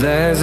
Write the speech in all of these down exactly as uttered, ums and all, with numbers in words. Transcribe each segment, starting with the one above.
There's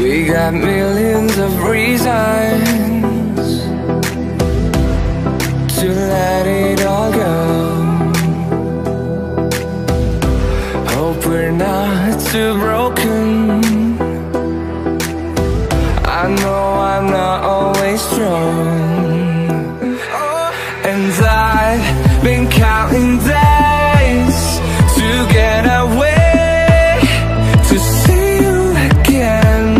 We got millions of reasons to let it all go. Hope we're not too broken. I know I'm not always strong. And I've been counting days to get away, to see you again.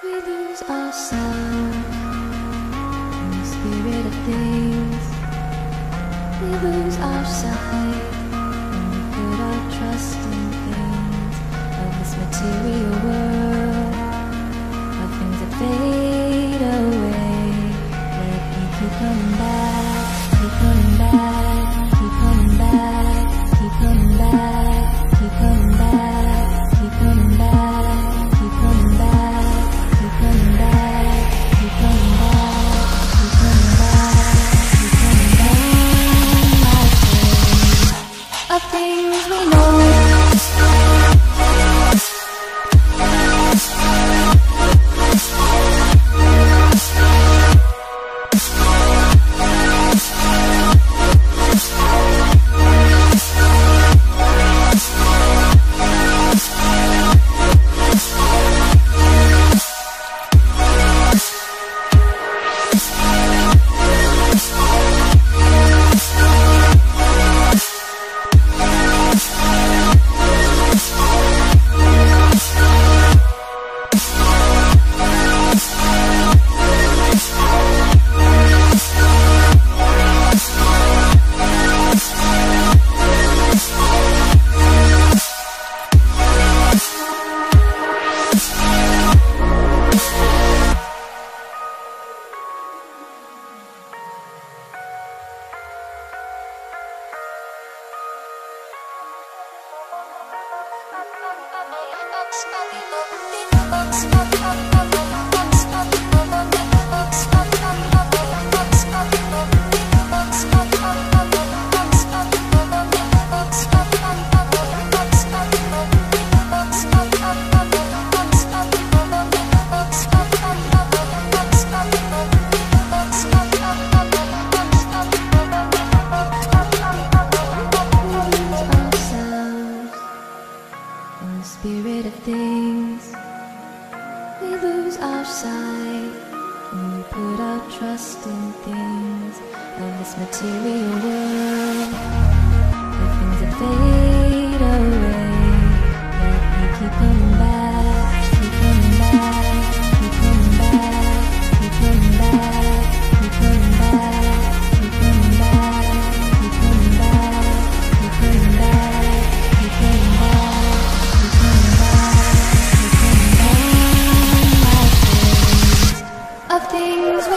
We lose ourselves in the spirit of things. We lose our sight when we put our trust in things of this material world, of things that fade away. But we keep coming back, keep coming back, keep coming back, keep coming back, keep coming back, keep coming back, keep coming back. Things we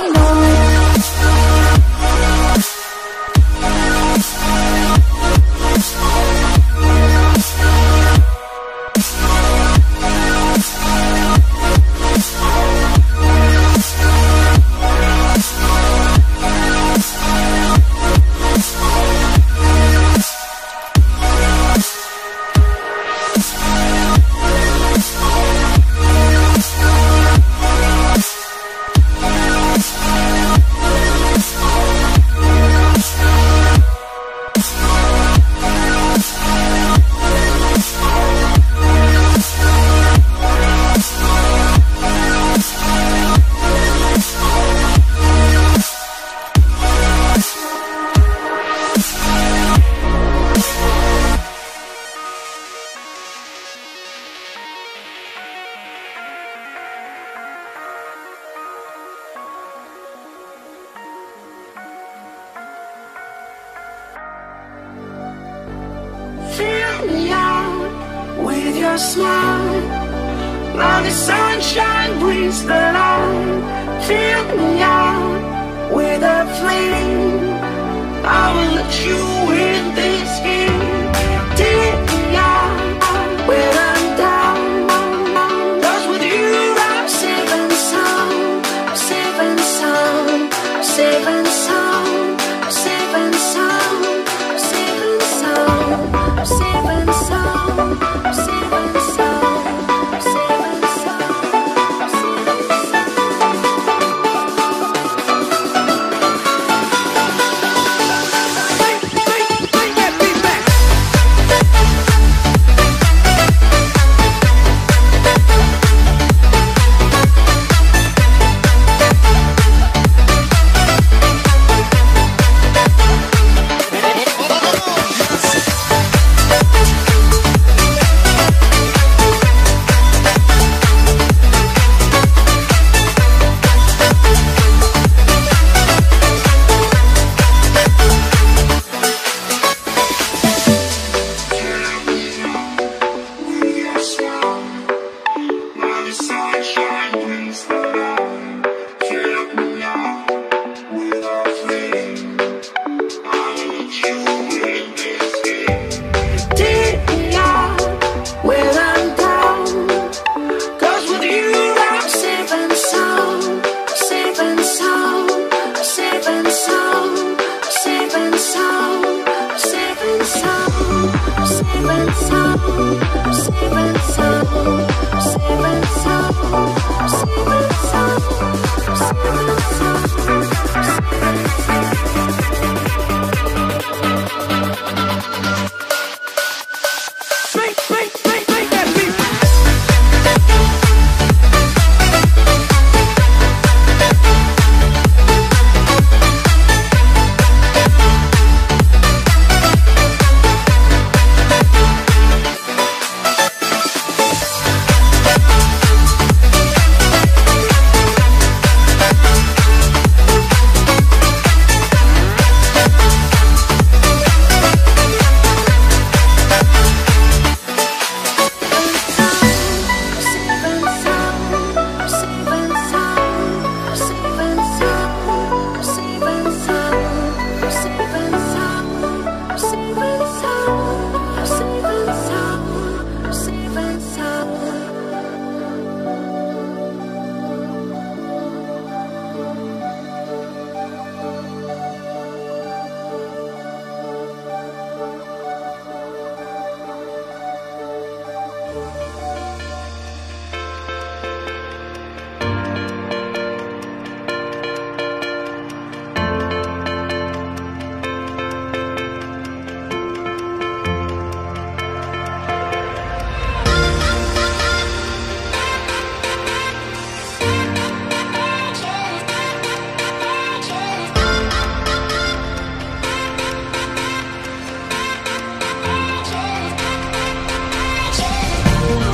Oh,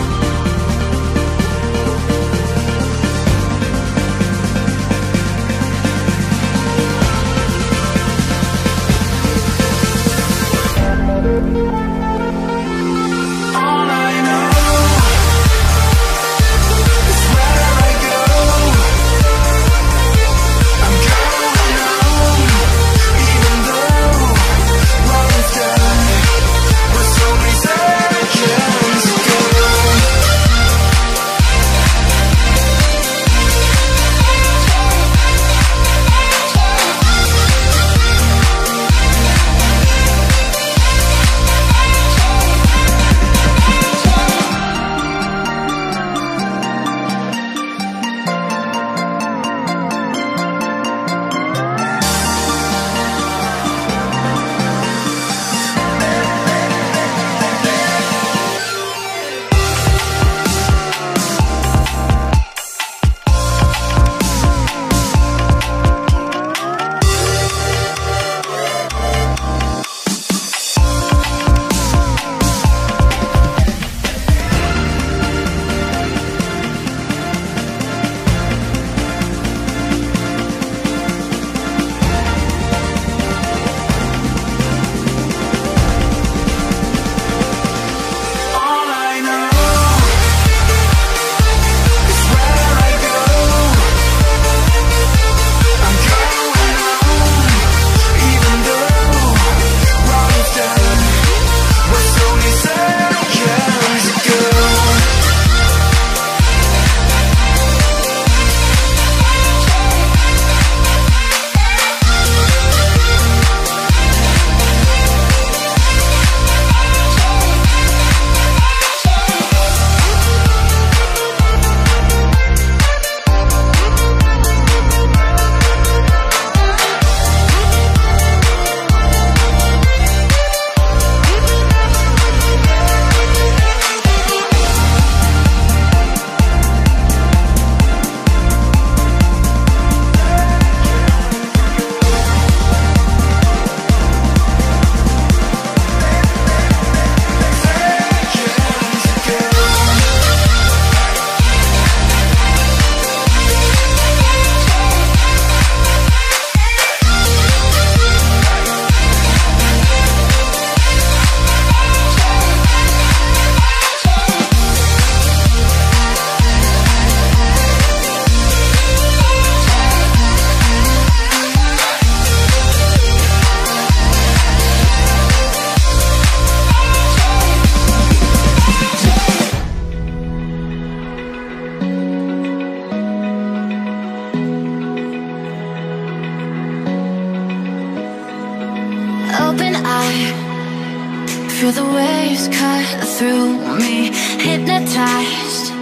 through me, hypnotized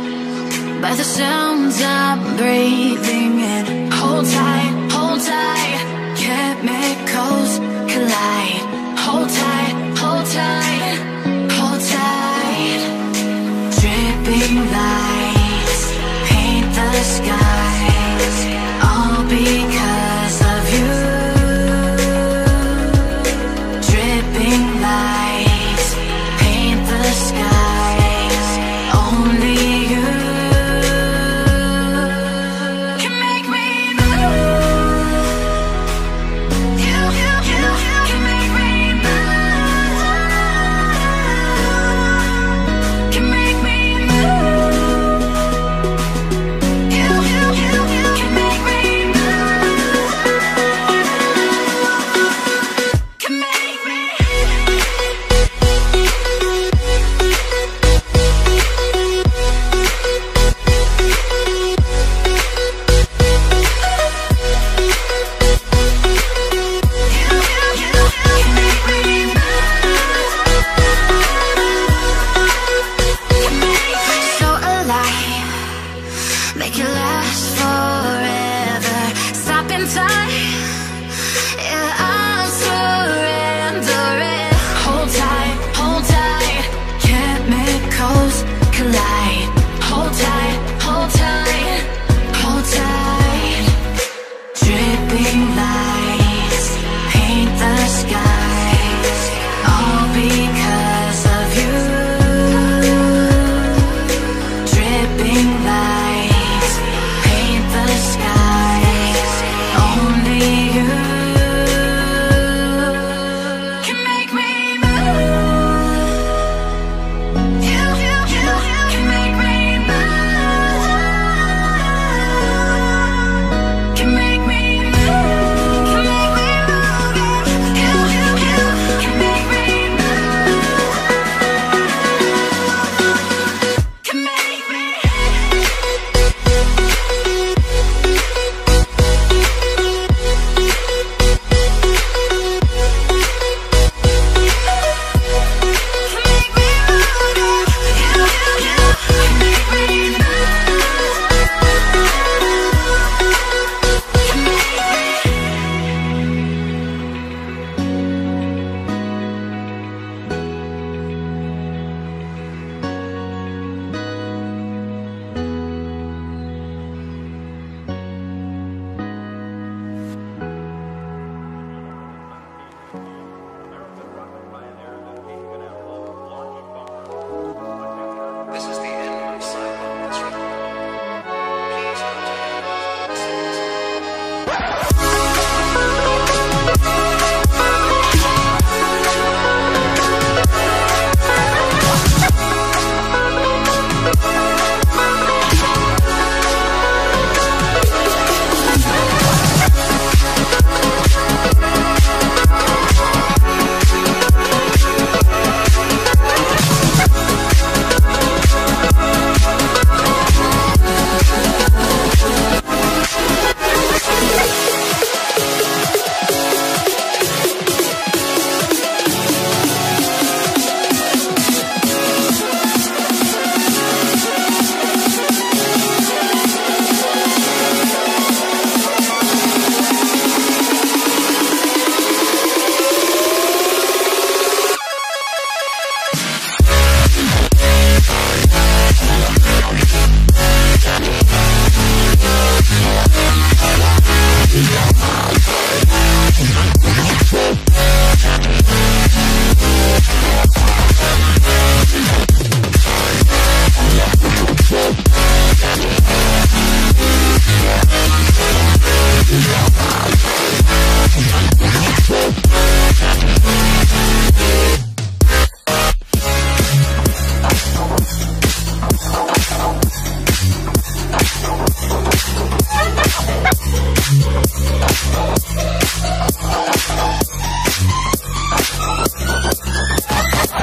by the sounds I'm breathing in. Hold tight, hold tight, chemicals collide. Hold tight, hold tight, hold tight. Dripping lights paint the skies, all because of you. Dripping lights paint the skies, only you can make me move. You, you, you, you can make me move. Can make me move. You, you, you, you can make me move. Can make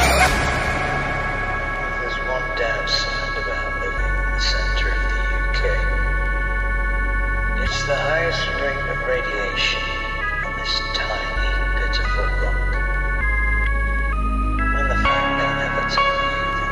tiny bit of rock, and the fact they never tell you that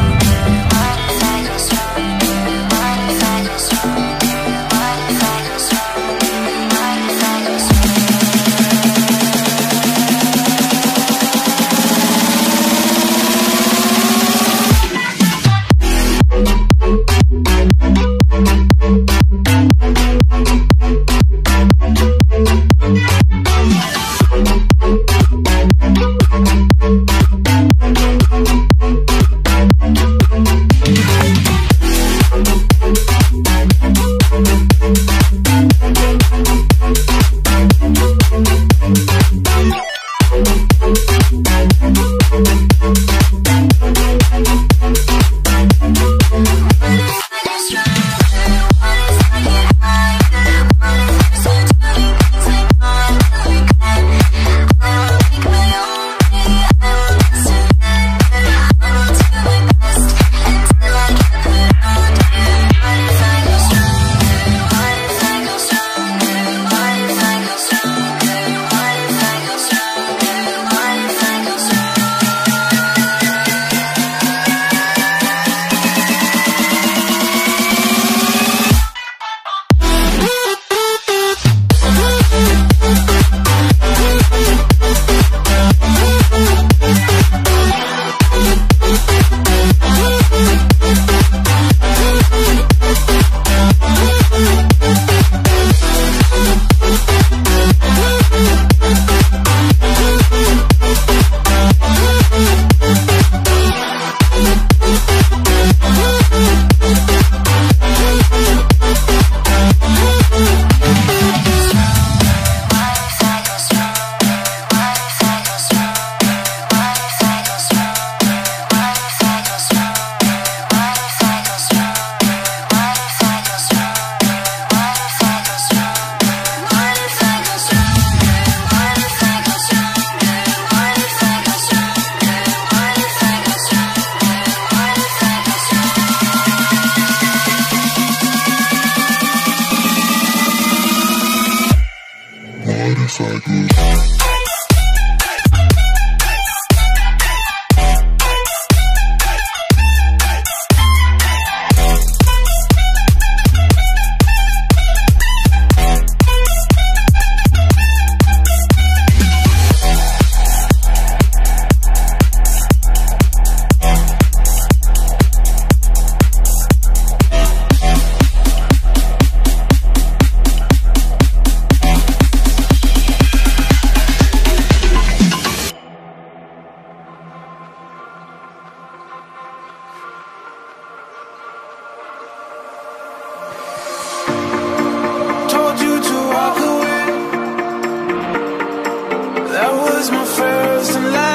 Alive.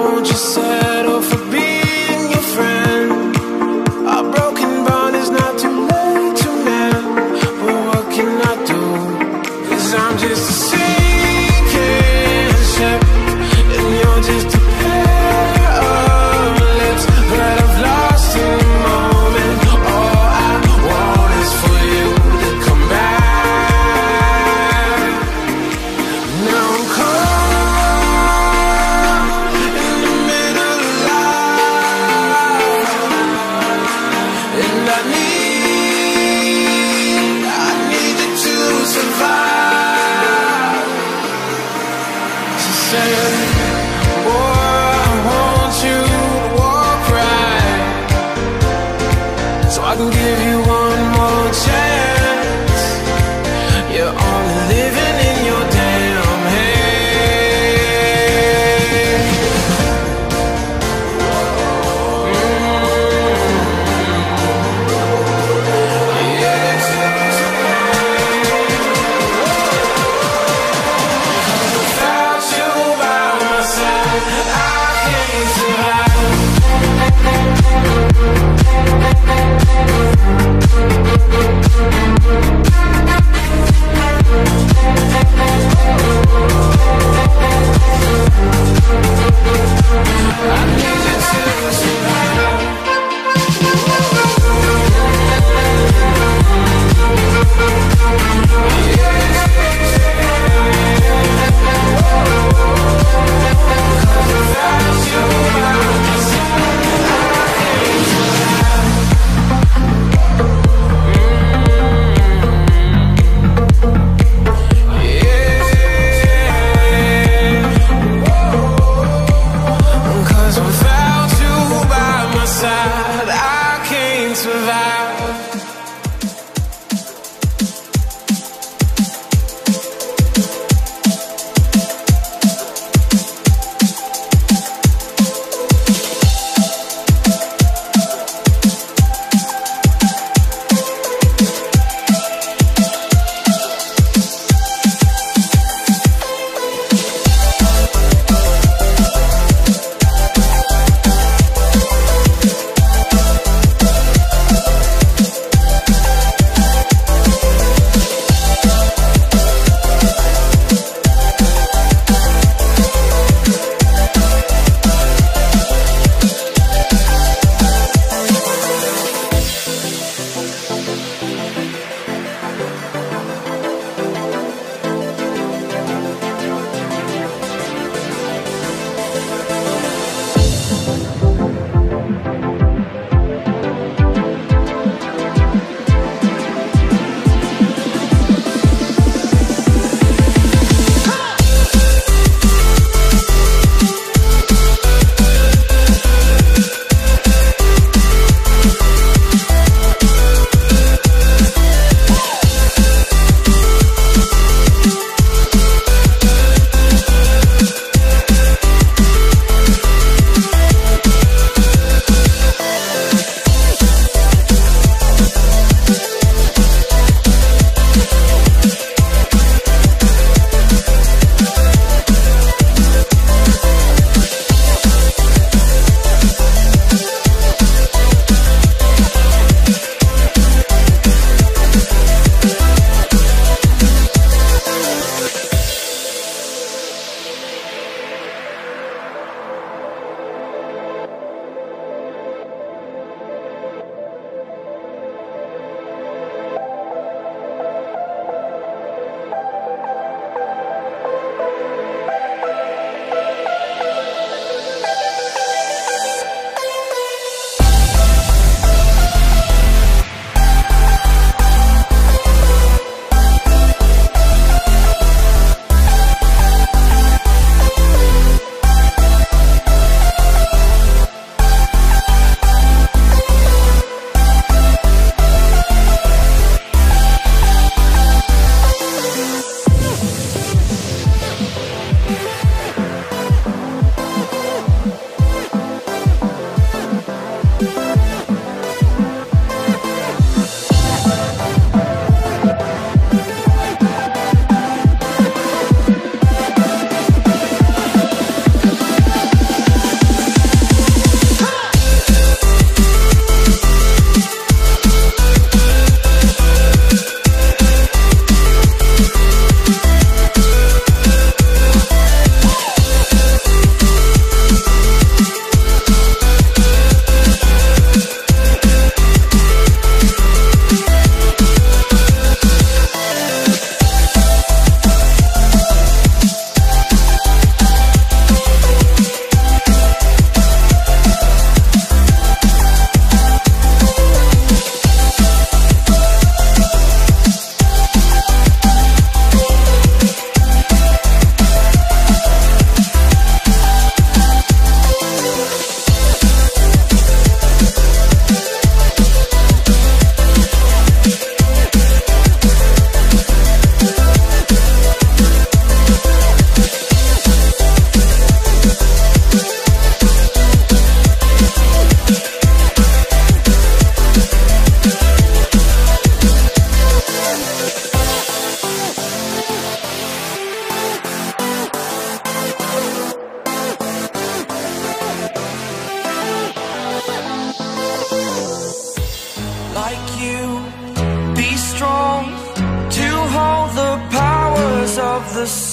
won't you settle for being your friend? Our broken bond is not too late to mend, but what can I do? 'Cause I'm just a sinking ship, and you're just a pair of lips, but I've lost a moment. All I want is for you to come back. Now I'm caught in the middle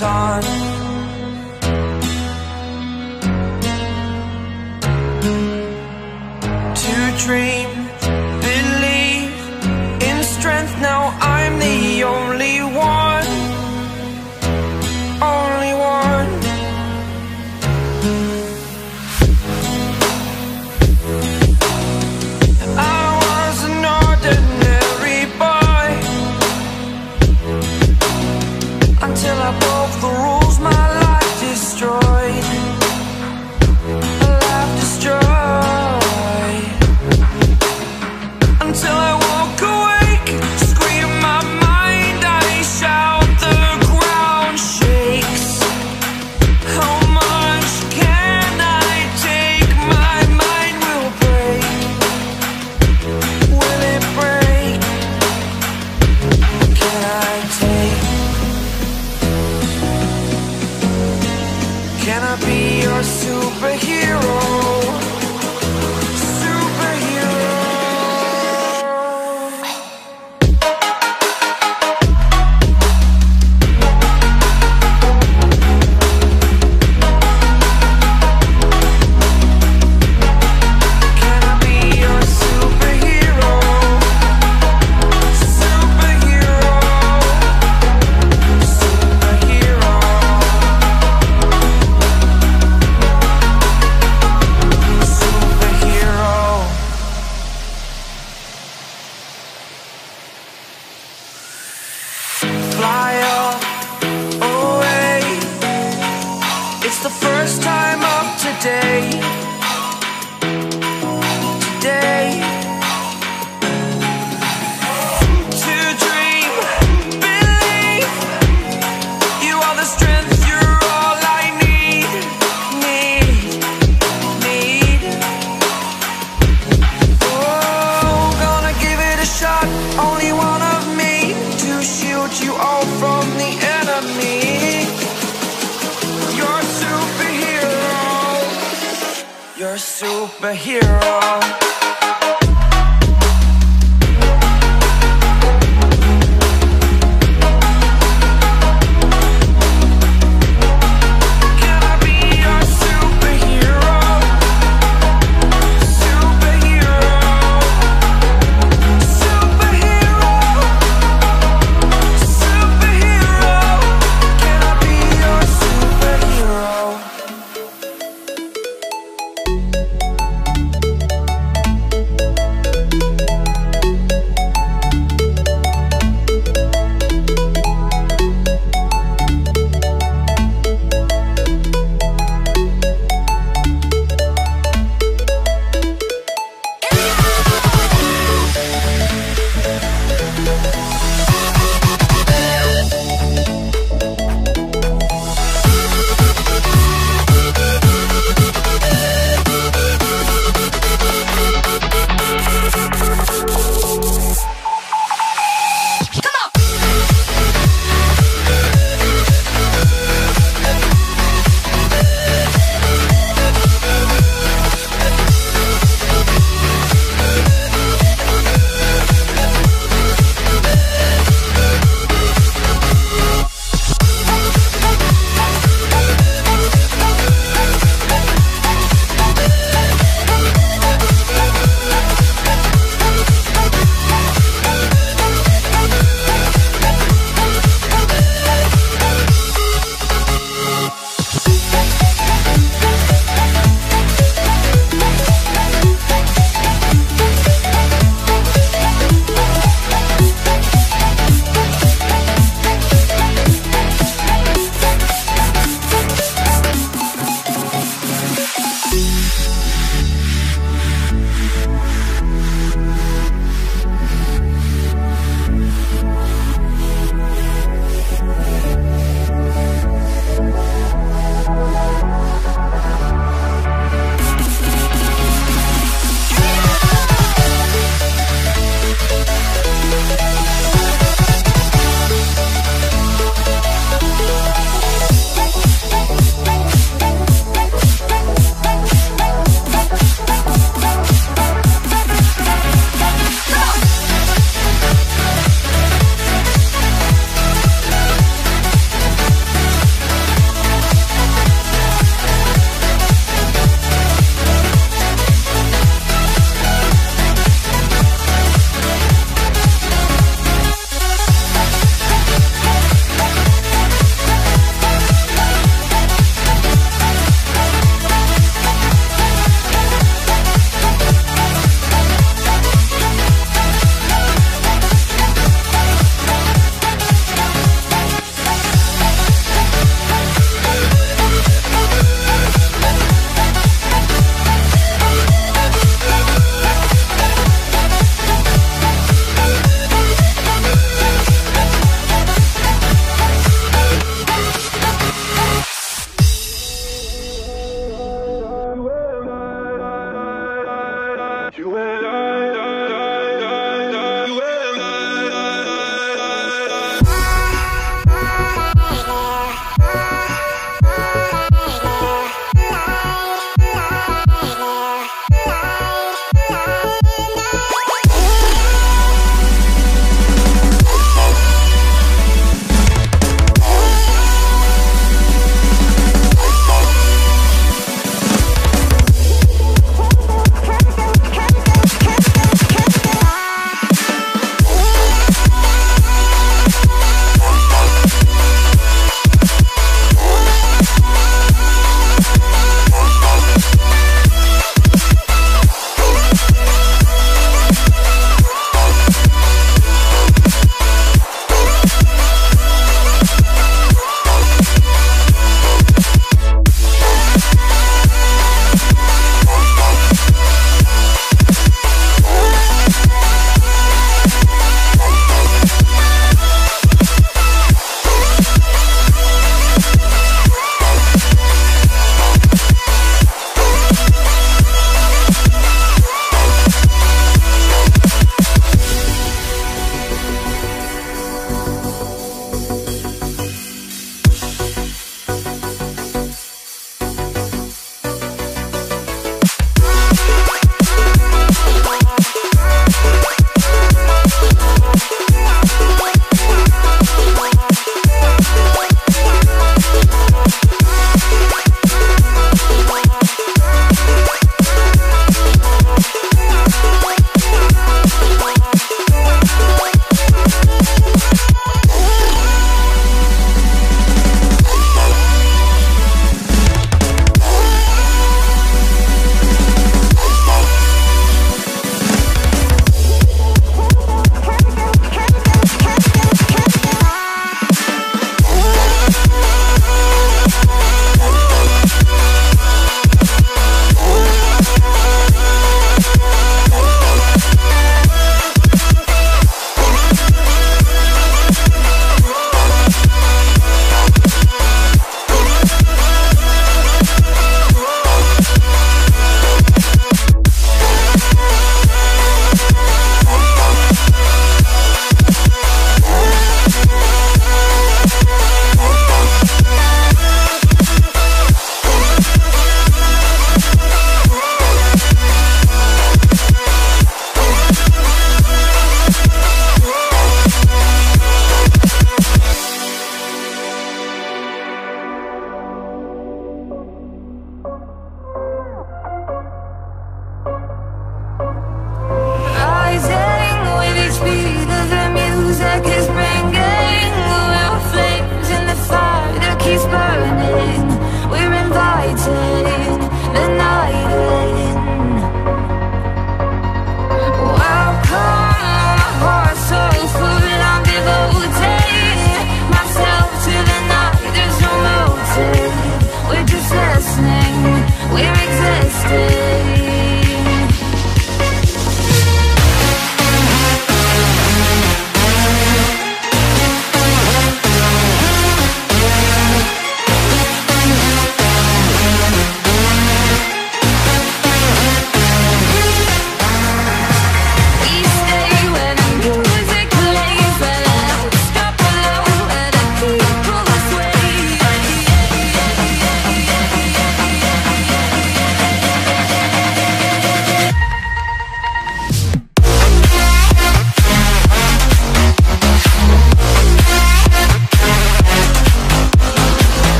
sun. To dream, believe in strength. Now I'm the only one, only one. I was an ordinary boy until I broke the rules. My life destroyed, my life destroyed, until I woke awake, scream my mind, I shout, the ground shakes. How much can I take? My mind will break. Will it break? Can I take? Can I be your superhero? It's the first time of today, today, to dream, believe, you are the strength, you're all I need, need, need, oh, gonna give it a shot, only one of me, to shield you all from the enemy. You're a superhero. You and I, you and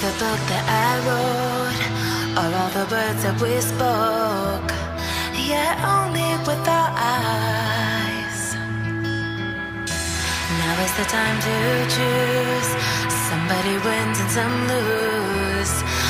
the book that I wrote, or all the words that we spoke, yet only with our eyes. Now is the time to choose. Somebody wins and some lose.